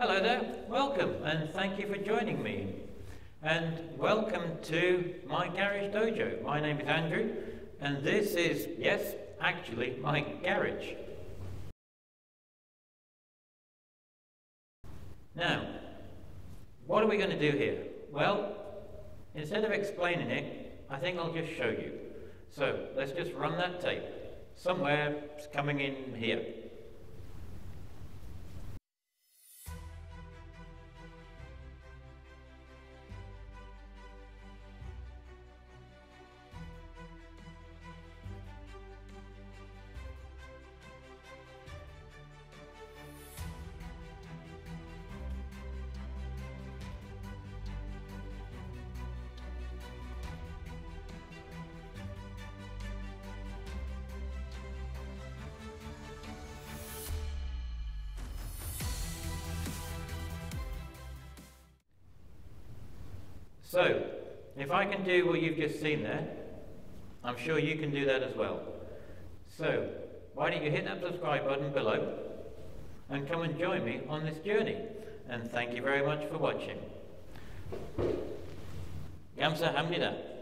Hello there, welcome and thank you for joining me. And welcome to my garage dojo. My name is Andrew and this is, yes, actually my garage. Now, what are we going to do here? Well, instead of explaining it, I think I'll just show you. So let's just run that tape. Somewhere it's coming in here. So, if I can do what you've just seen there, I'm sure you can do that as well. So, why don't you hit that subscribe button below and come and join me on this journey. And thank you very much for watching. Gamsahamnida.